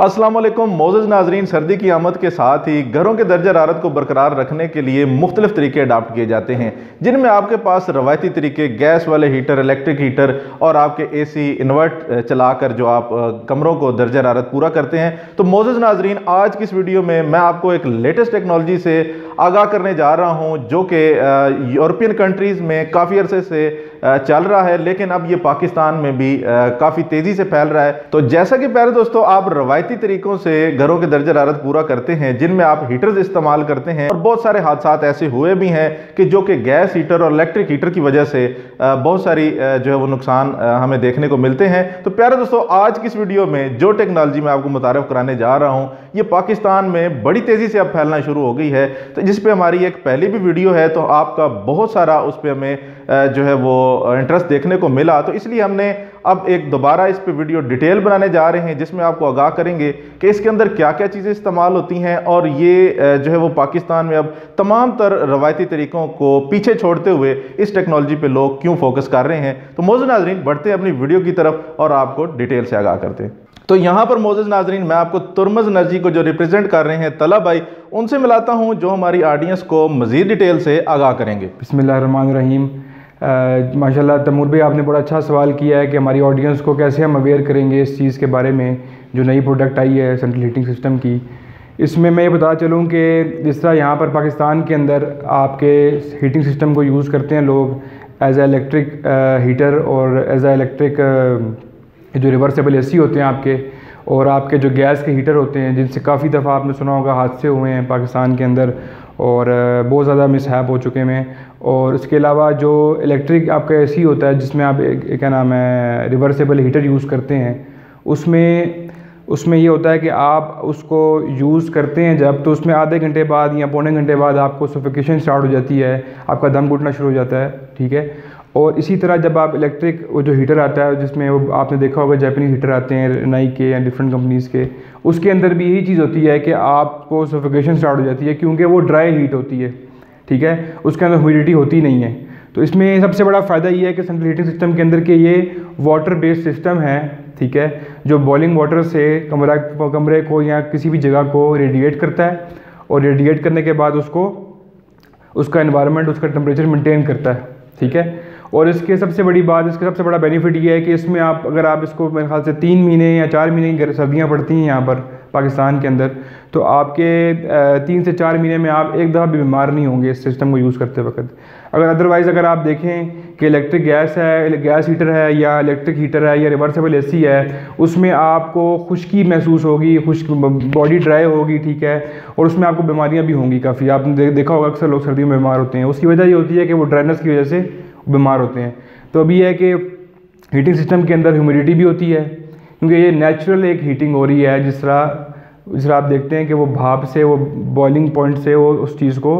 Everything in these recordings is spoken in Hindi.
अस्सलामुअलैकुम मोअज़्ज़ज़ नाज़रीन, सर्दी की आमद के साथ ही घरों के दर्जा हरारत को बरकरार रखने के लिए मुख्तलिफ तरीके अडाप्ट किए जाते हैं, जिनमें आपके पास रवायती तरीके गैस वाले हीटर, इलेक्ट्रिक हीटर और आपके एसी इन्वर्ट चलाकर जो आप कमरों को दर्जा हरारत पूरा करते हैं। तो मोअज़्ज़ज़ नाज़रीन, आज की इस वीडियो में मैं आपको एक लेटेस्ट टेक्नोलॉजी से आगाह करने जा रहा हूँ जो कि यूरोपियन कंट्रीज़ में काफ़ी अरसे से चल रहा है, लेकिन अब ये पाकिस्तान में भी काफ़ी तेज़ी से फैल रहा है। तो जैसा कि प्यारे दोस्तों, आप रवायती तरीक़ों से घरों के दर्जा हरारत पूरा करते हैं, जिनमें आप हीटर्स इस्तेमाल करते हैं और बहुत सारे हादसात ऐसे हुए भी हैं कि जो कि गैस हीटर और इलेक्ट्रिक हीटर की वजह से बहुत सारी जो है वो नुकसान हमें देखने को मिलते हैं। तो प्यारे दोस्तों, आज की इस वीडियो में जो टेक्नोलॉजी मैं आपको मुतारफ़ कराने जा रहा हूँ, ये पाकिस्तान में बड़ी तेज़ी से अब फैलना शुरू हो गई है, तो जिस पे हमारी एक पहली भी वीडियो है, तो आपका बहुत सारा उस पर हमें जो है वो इंटरेस्ट देखने को मिला। तो इसलिए हमने अब एक दोबारा इस पे वीडियो डिटेल बनाने जा रहे हैं, जिसमें आपको आगाह करेंगे कि इसके अंदर क्या क्या चीज़ें इस्तेमाल होती हैं और ये जो है वो पाकिस्तान में अब तमाम तर रवायती तरीक़ों को पीछे छोड़ते हुए इस टेक्नोलॉजी पे लोग क्यों फोकस कर रहे हैं। तो मौजूद नाजरीन, बढ़ते हैं अपनी वीडियो की तरफ और आपको डिटेल से आगाह करते हैं। तो यहाँ पर मौजूद नाजरीन, मैं आपको तुर्मज़ एनर्जी को जो रिप्रेजेंट कर रहे हैं तलहा भाई, उनसे मिलाता हूँ जो हमारी ऑडियंस को मज़ीद डिटेल से आगाह करेंगे। बिस्मिल्लाहिर्रहमानिर्रहीम। माशाल्लाह तैमूर भाई, आपने बड़ा अच्छा सवाल किया है कि हमारी ऑडियंस को कैसे हम अवेयर करेंगे इस चीज़ के बारे में जो नई प्रोडक्ट आई है सेंट्रल हीटिंग सिस्टम की। इसमें मैं ये बता चलूँ कि जिस तरह यहाँ पर पाकिस्तान के अंदर आपके हीटिंग सिस्टम को यूज़ करते हैं लोग एज ए इलेक्ट्रिक हीटर और एज ए इलेक्ट्रिक जो रिवर्सेबल एसी होते हैं आपके, और आपके जो गैस के हीटर होते हैं, जिनसे काफ़ी दफ़ा आपने सुना होगा हादसे हुए हैं पाकिस्तान के अंदर और बहुत ज़्यादा मिसहैप हो चुके हैं। और इसके अलावा जो इलेक्ट्रिक आपका एसी होता है जिसमें आप क्या नाम है रिवर्सेबल हीटर यूज़ करते हैं, उसमें ये होता है कि आप उसको यूज़ करते हैं जब, तो उसमें आधे घंटे बाद या पौने घंटे बाद आपको सफोकेशन स्टार्ट हो जाती है, आपका दम घुटना शुरू हो जाता है, ठीक है। और इसी तरह जब आप इलेक्ट्रिक वो जो हीटर आता है जिसमें वो आपने देखा होगा जापानीज़ हीटर आते हैं नाई के या डिफरेंट कंपनीज़ के, उसके अंदर भी यही चीज़ होती है कि आपको सफोकेशन स्टार्ट हो जाती है क्योंकि वो ड्राई हीट होती है, ठीक है, उसके अंदर ह्यूमिडिटी होती नहीं है। तो इसमें सबसे बड़ा फ़ायदा ये है कि सेंट्रल हीटिंग सिस्टम के अंदर के ये वाटर बेस्ड सिस्टम है, ठीक है, जो बॉइलिंग वाटर से कमरे को या किसी भी जगह को रेडिएट करता है और रेडिएट करने के बाद उसका एनवायरनमेंट, उसका टेम्परेचर मेंटेन करता है, ठीक है। और इसका सबसे बड़ा बेनिफिट ये है कि इसमें अगर आप इसको मेरे ख्याल से 3 महीने या 4 महीने की सर्दियाँ पड़ती हैं यहाँ पर पाकिस्तान के अंदर, तो आपके 3 से 4 महीने में आप एक दफ़ा भी बीमार नहीं होंगे इस सिस्टम को यूज़ करते वक्त। अगर अदरवाइज़ अगर आप देखें कि इलेक्ट्रिक गैस है, गैस हीटर है या इलेक्ट्रिक हीटर है या रिवर्सेबल एसी है, उसमें आपको खुश्की महसूस होगी, बॉडी ड्राई होगी, ठीक है, और उसमें आपको बीमारियाँ भी होंगी काफ़ी। आपने देखा होगा अक्सर लोग सर्दियों में बीमार होते हैं, उसकी वजह ये होती है कि वो ड्राइनेस की वजह से बीमार होते हैं। तो अभी यह है कि हीटिंग सिस्टम के अंदर ह्यूमिडिटी भी होती है क्योंकि ये नेचुरल एक हीटिंग हो रही है, जिस तरह आप देखते हैं कि वो भाप से, वो बॉइलिंग पॉइंट से वो उस चीज़ को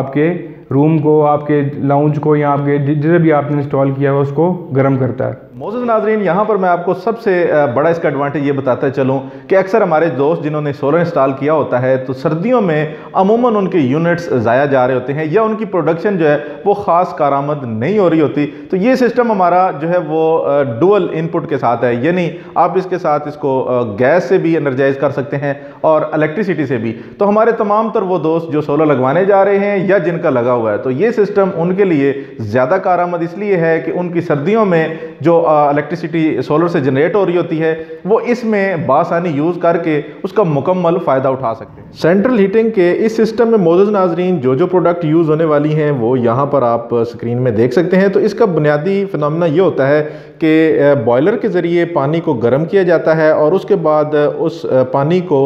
आपके रूम को, आपके लाउंज को या आपके जिसे भी आपने इंस्टॉल किया है उसको गर्म करता है। मौजूद नाजरीन, यहाँ पर मैं आपको सबसे बड़ा इसका एडवांटेज ये बताता चलूँ कि अक्सर हमारे दोस्त जिन्होंने सोलर इंस्टॉल किया होता है, तो सर्दियों में अमूमन उनके यूनिट्स ज़ाया जा रहे होते हैं या उनकी प्रोडक्शन जो है वो ख़ास कारामद नहीं हो रही होती। तो ये सिस्टम हमारा जो है वो डुअल इनपुट के साथ है, यानी आप इसके साथ इसको गैस से भी एनर्जाइज कर सकते हैं और इलेक्ट्रिसिटी से भी। तो हमारे तमाम तर वो दोस्त जो सोलर लगवाने जा रहे हैं या जिनका लगा हुआ है, तो ये सिस्टम उनके लिए ज़्यादा कारामद इसलिए है कि उनकी सर्दियों में जो इलेक्ट्रिसिटी सोलर से जनरेट हो रही होती है वो इसमें बासानी यूज़ करके उसका मुकम्मल फ़ायदा उठा सकते हैं। सेंट्रल हीटिंग के इस सिस्टम में मौजूद नाजरीन जो प्रोडक्ट यूज़ होने वाली हैं वो यहाँ पर आप स्क्रीन में देख सकते हैं। तो इसका बुनियादी फिनोमेना ये होता है कि बॉयलर के ज़रिए पानी को गर्म किया जाता है और उसके बाद उस पानी को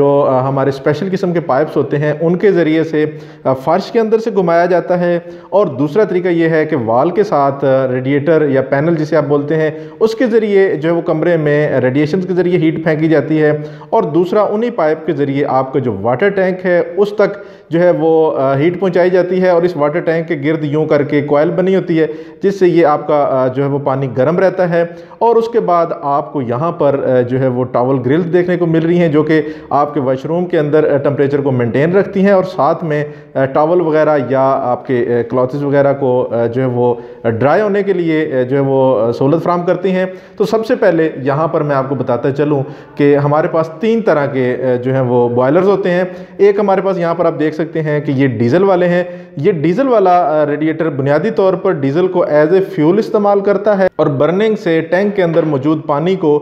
जो हमारे स्पेशल किस्म के पाइप्स होते हैं उनके ज़रिए से फर्श के अंदर से घुमाया जाता है। और दूसरा तरीका यह है कि वाल के साथ रेडिएटर या पैनल जिसे आप बोलते हैं उसके ज़रिए जो है वो कमरे में रेडिएशन के ज़रिए हीट फेंकी जाती है। और दूसरा उन्हीं पाइप के ज़रिए आपका जो वाटर टैंक है उस तक जो है वो हीट पहुंचाई जाती है और इस वाटर टैंक के गिर्द यूँ करके कॉयल बनी होती है जिससे ये आपका जो है वो पानी पानी गर्म रहता है। और उसके बाद आपको यहाँ पर जो है वो टॉवल ग्रिल देखने को मिल रही हैं जो कि आपके वॉशरूम के अंदर टेम्परेचर को मेंटेन रखती हैं और साथ में टॉवल वगैरह या आपके क्लॉथ्स वगैरह को जो है वो ड्राई होने के लिए जो है वो सहूलत फ्राहम करती हैं। तो सबसे पहले यहाँ पर मैं आपको बताता चलूँ कि हमारे पास तीन तरह के जो है वो बॉयलर्स होते हैं। एक हमारे पास यहाँ पर आप देख सकते हैं कि ये डीज़ल वाले हैं। ये डीज़ल वाला रेडिएटर बुनियादी तौर पर डीज़ल को एज ए फ्यूल इस्तेमाल करता है और बर्निंग से टैंक के अंदर मौजूद पानी को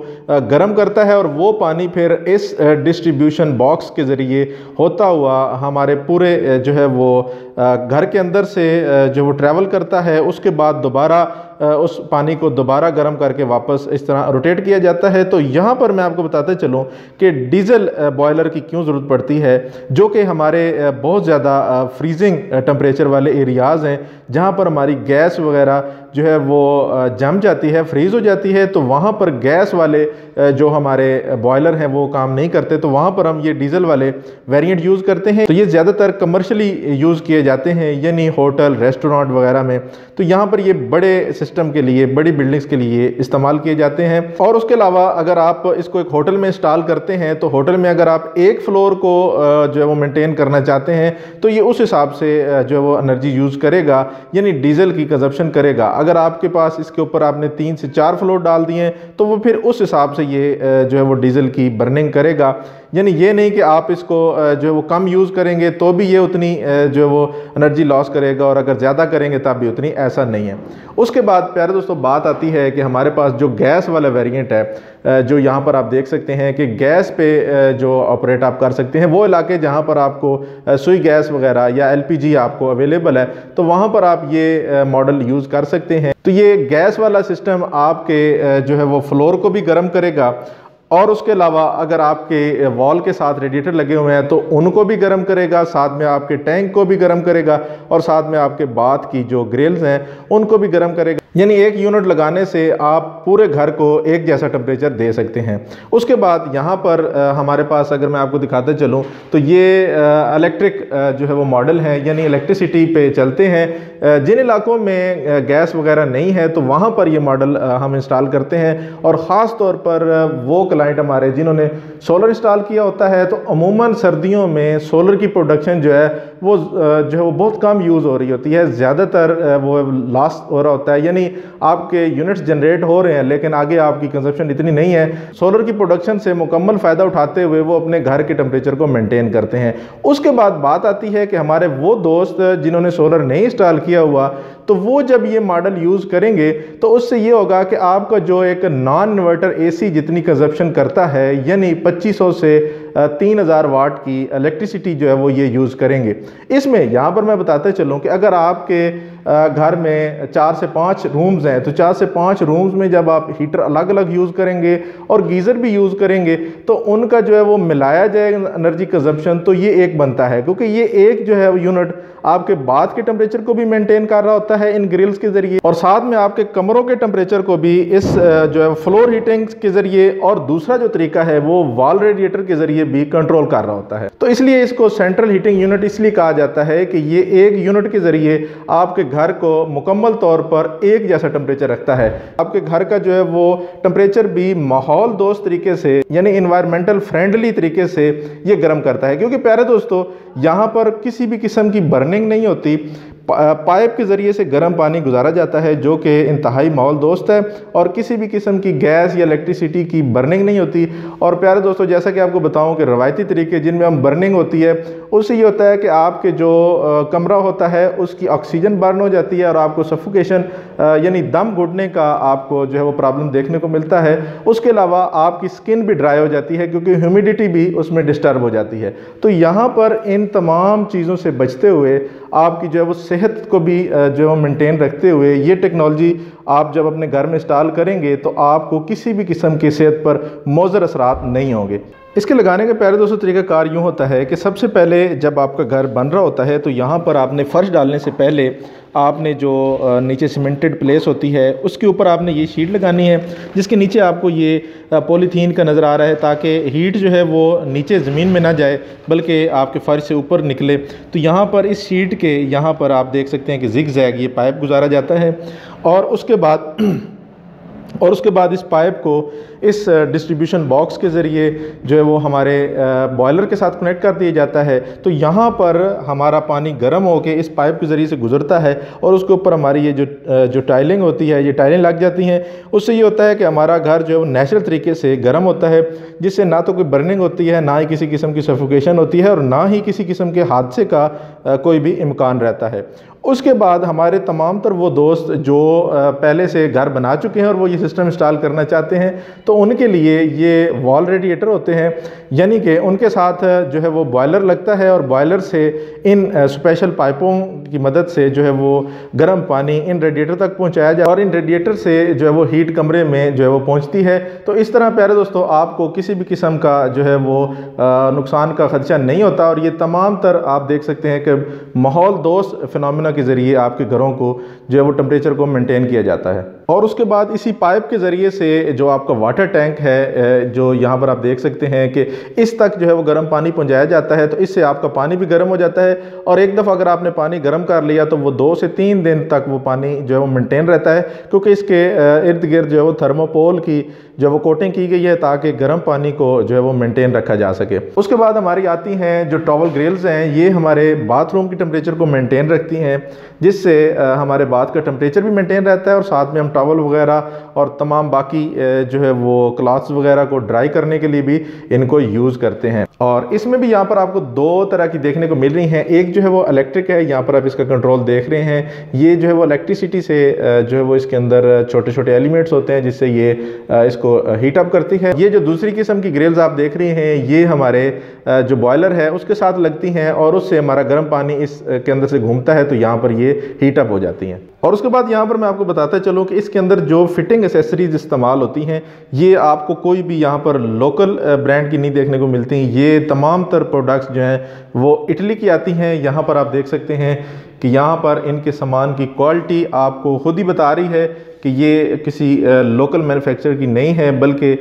गर्म करता है और वो पानी फिर इस डिस्ट्रीब्यूशन बॉक्स के ज़रिए होता हुआ हमारे पूरे जो है वो घर के अंदर से जो वो ट्रैवल करता है। उसके बाद दोबारा उस पानी को दोबारा गर्म करके वापस इस तरह रोटेट किया जाता है। तो यहाँ पर मैं आपको बताते चलूँ कि डीज़ल बॉयलर की क्यों ज़रूरत पड़ती है, जो कि हमारे बहुत ज़्यादा फ्रीजिंग टेम्परेचर वाले एरियाज़ हैं जहाँ पर हमारी गैस वगैरह जो है वो जम जाती है, फ्रीज़ हो जाती है। तो वहाँ पर गैस वाले जो हमारे बॉयलर हैं वो काम नहीं करते, तो वहाँ पर हम ये डीज़ल वाले वेरिएंट यूज़ करते हैं। तो ये ज़्यादातर कमर्शली यूज़ किए जाते हैं, यानी होटल रेस्टोरेंट वगैरह में। तो यहाँ पर ये बड़े सिस्टम के लिए, बड़ी बिल्डिंग्स के लिए इस्तेमाल किए जाते हैं। और उसके अलावा अगर आप इसको एक होटल में इंस्टॉल करते हैं तो होटल में अगर आप एक फ्लोर को जो है वो मेनटेन करना चाहते हैं तो ये उस हिसाब से जो है वो एनर्जी यूज़ करेगा, यानी डीज़ल की कंजप्शन करेगा। अगर आपके पास इसके ऊपर आपने 3 से 4 फ्लोर डाल दिए तो वो फिर उस हिसाब से ये जो है वो डीज़ल की बर्निंग करेगा। यानी ये नहीं कि आप इसको जो है वो कम यूज़ करेंगे तो भी ये उतनी जो है वो एनर्जी लॉस करेगा और अगर ज़्यादा करेंगे तब भी उतनी, ऐसा नहीं है। उसके बाद प्यारे दोस्तों बात आती है कि हमारे पास जो गैस वाला वेरिएंट है, जो यहाँ पर आप देख सकते हैं कि गैस पे जो ऑपरेट आप कर सकते हैं, वो इलाके जहाँ पर आपको सुई गैस वगैरह या एलपीजी आपको अवेलेबल है तो वहाँ पर आप ये मॉडल यूज़ कर सकते हैं। तो ये गैस वाला सिस्टम आपके जो है वो फ्लोर को भी गर्म करेगा और उसके अलावा अगर आपके वॉल के साथ रेडिएटर लगे हुए हैं तो उनको भी गर्म करेगा, साथ में आपके टैंक को भी गर्म करेगा और साथ में आपके बाथ की जो ग्रिल्स हैं उनको भी गर्म करेगा। यानी एक यूनिट लगाने से आप पूरे घर को एक जैसा टेम्परेचर दे सकते हैं। उसके बाद यहाँ पर हमारे पास अगर मैं आपको दिखाते चलूँ तो ये इलेक्ट्रिक जो है वो मॉडल है, यानी इलेक्ट्रिसिटी पे चलते हैं। जिन इलाकों में गैस वगैरह नहीं है तो वहाँ पर ये मॉडल हम इंस्टॉल करते हैं और ख़ास तौर पर वो क्लाइंट हमारे जिन्होंने सोलर इंस्टॉल किया होता है तो अमूमन सर्दियों में सोलर की प्रोडक्शन जो है वो बहुत कम यूज़ हो रही होती है, ज़्यादातर वो लॉस हो रहा होता है। यानी आपके यूनिट्स जनरेट हो रहे हैं लेकिन आगे आपकी कंजप्शन इतनी नहीं है। सोलर की प्रोडक्शन से मुकम्मल फ़ायदा उठाते हुए वो अपने घर के टेम्परेचर को मेंटेन करते हैं। उसके बाद बात आती है कि हमारे वो दोस्त जिन्होंने सोलर नहीं इंस्टॉल किया हुआ तो वो जब ये मॉडल यूज़ करेंगे तो उससे ये होगा कि आपका जो एक नॉन इन्वर्टर एसी जितनी कंजप्शन करता है, यानी 2500 से 3000 वाट की इलेक्ट्रिसिटी जो है वो ये यूज़ करेंगे। इसमें यहाँ पर मैं बताते चलूँ कि अगर आपके घर में 4 से 5 रूम्स हैं तो 4 से 5 रूम्स में जब आप हीटर अलग अलग यूज़ करेंगे और गीज़र भी यूज़ करेंगे तो उनका जो है वो मिलाया जाएगा एनर्जी कंजप्शन, तो ये एक बनता है क्योंकि ये एक जो है वो यूनिट आपके बाथ के टेम्परेचर को भी मेंटेन कर रहा होता है इन ग्रिल्स के ज़रिए और साथ में आपके कमरों के टेम्परेचर को भी इस जो है फ्लोर हीटिंग के ज़रिए, और दूसरा जो तरीका है वो वॉल रेडिएटर के ज़रिए भी कंट्रोल कर रहा होता है। तो इसलिए इसको सेंट्रल हीटिंग यूनिट इसलिए कहा जाता है कि ये एक यूनिट के ज़रिए आपके घर को मुकम्मल तौर पर एक जैसा टेम्परेचर रखता है। आपके घर का जो है वो टेम्परेचर भी माहौल दोस्त तरीके से, यानी इन्वायरमेंटल फ्रेंडली तरीके से ये गर्म करता है, क्योंकि प्यारे दोस्तों यहाँ पर किसी भी किस्म की बर्निंग नहीं होती। पाइप के ज़रिए से गर्म पानी गुजारा जाता है जो कि इंतहाई माहौल दोस्त है और किसी भी किस्म की गैस या इलेक्ट्रिसिटी की बर्निंग नहीं होती। और प्यारे दोस्तों जैसा कि आपको बताऊं कि रवायती तरीके जिनमें हम बर्निंग होती है उससे ये होता है कि आपके जो कमरा होता है उसकी ऑक्सीजन बर्न हो जाती है और आपको सफोकेशन यानी दम घुटने का आपको जो है वो प्रॉब्लम देखने को मिलता है। उसके अलावा आपकी स्किन भी ड्राई हो जाती है क्योंकि ह्यूमिडिटी भी उसमें डिस्टर्ब हो जाती है। तो यहाँ पर इन तमाम चीज़ों से बचते हुए आपकी जो है वो सेहत को भी जो है मेंटेन रखते हुए ये टेक्नोलॉजी आप जब अपने घर में इंस्टॉल करेंगे तो आपको किसी भी किस्म की सेहत पर मौजर असरात नहीं होंगे। इसके लगाने का प्यारे दोस्तों तरीकाकार यूँ होता है कि सबसे पहले जब आपका घर बन रहा होता है तो यहाँ पर आपने फर्श डालने से पहले आपने जो नीचे सीमेंटेड प्लेस होती है उसके ऊपर आपने ये शीट लगानी है जिसके नीचे आपको ये पॉलीथीन का नज़र आ रहा है ताकि हीट जो है वो नीचे ज़मीन में ना जाए बल्कि आपके फ़र्श से ऊपर निकले। तो यहाँ पर इस शीट के यहाँ पर आप देख सकते हैं कि ज़िग-ज़ैग ये पाइप गुजारा जाता है और उसके बाद और उसके बाद इस पाइप को इस डिस्ट्रीब्यूशन बॉक्स के ज़रिए जो है वो हमारे बॉयलर के साथ कनेक्ट कर दिया जाता है। तो यहाँ पर हमारा पानी गर्म होके इस पाइप के ज़रिए से गुजरता है और उसके ऊपर हमारी ये जो टाइलिंग होती है, ये टाइलें लग जाती हैं। उससे ये होता है कि हमारा घर जो है वो नेचुरल तरीके से गर्म होता है, जिससे ना तो कोई बर्निंग होती है, ना ही किसी किस्म की सफोकेशन होती है और ना ही किसी किस्म के हादसे का कोई भी इम्कान रहता है। उसके बाद हमारे तमाम तर वो दोस्त जो पहले से घर बना चुके हैं और वो ये सिस्टम इंस्टॉल करना चाहते हैं, तो उनके लिए ये वॉल रेडिएटर होते हैं, यानी कि उनके साथ जो है वो बॉयलर लगता है और बॉयलर से इन स्पेशल पाइपों की मदद से जो है वो गर्म पानी इन रेडिएटर तक पहुंचाया जाए और इन रेडिएटर से जो है वो हीट कमरे में जो है वो पहुँचती है। तो इस तरह प्यारे दोस्तों आपको किसी भी किस्म का जो है वो नुकसान का खदशा नहीं होता और ये तमाम तर आप देख सकते हैं कि माहौल दोस्त फिनोमिना के ज़रिए आपके घरों को जो है वो टेम्परेचर को मेंटेन किया जाता है। और उसके बाद इसी पाइप के ज़रिए से जो आपका वाटर टैंक है, जो यहाँ पर आप देख सकते हैं कि इस तक जो है वो गर्म पानी पहुँचाया जाता है, तो इससे आपका पानी भी गर्म हो जाता है और एक दफ़ा अगर आपने पानी गर्म कर लिया तो वो 2 से 3 दिन तक वो पानी जो है वो मेंटेन रहता है, क्योंकि इसके इर्द गिर्द जो है वो थर्मोपोल की जो वो कोटिंग की गई है ताकि गर्म पानी को जो है वो मेंटेन रखा जा सके। उसके बाद हमारी आती हैं जो टॉवल ग्रिल्स हैं, ये हमारे बाथरूम के टेम्परेचर को मेंटेन रखती हैं, जिससे हमारे बाथ का टेम्परेचर भी मेंटेन रहता है और साथ में हम टॉवल वगैरह और तमाम बाकी जो है वो क्लॉथ्स वगैरह को ड्राई करने के लिए भी इनको यूज़ करते हैं। और इसमें भी यहाँ पर आपको 2 तरह की देखने को मिल रही हैं, एक जो है वो इलेक्ट्रिक है, यहाँ पर आप इसका कंट्रोल देख रहे हैं, ये जो है वो इलेक्ट्रिसिटी से जो है वो इसके अंदर छोटे छोटे एलिमेंट्स होते हैं जिससे ये इसको हीट अप करती है। ये जो दूसरी किस्म की ग्रिल्स आप देख रहे हैं, ये हमारे जो बॉयलर है उसके साथ लगती हैं और उससे हमारा गर्म पानी इसके अंदर से घूमता है, तो यहाँ पर ये हीट अप हो जाती हैं। और उसके बाद यहाँ पर मैं आपको बताता चलूँ कि इसके अंदर जो फिटिंग एसेसरीज इस्तेमाल होती हैं, ये आपको कोई भी यहाँ पर लोकल ब्रांड की नहीं देखने को मिलती हैं, ये तमाम तर प्रोडक्ट्स जो हैं वो इटली की आती हैं। यहाँ पर आप देख सकते हैं कि यहाँ पर इनके सामान की क्वालिटी आपको खुद ही बता रही है कि ये किसी लोकल मैन्युफैक्चरर की नहीं है, बल्कि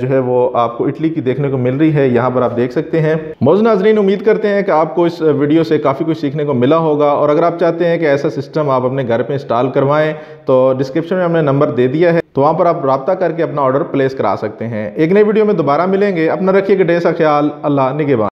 जो है वो आपको इटली की देखने को मिल रही है। यहाँ पर आप देख सकते हैं। मौजूद नाज़रीन, उम्मीद करते हैं कि आपको इस वीडियो से काफ़ी कुछ सीखने को मिला होगा और अगर आप चाहते हैं कि ऐसा सिस्टम आप अपने घर पर इंस्टॉल करवाएं तो डिस्क्रिप्शन में हमने नंबर दे दिया है, तो वहाँ पर आप रब्ता करके अपना ऑर्डर प्लेस करा सकते हैं। एक नई वीडियो में दोबारा मिलेंगे, अपना रखिएगा ढेर सा ख्याल। अल्लाह निगहबान।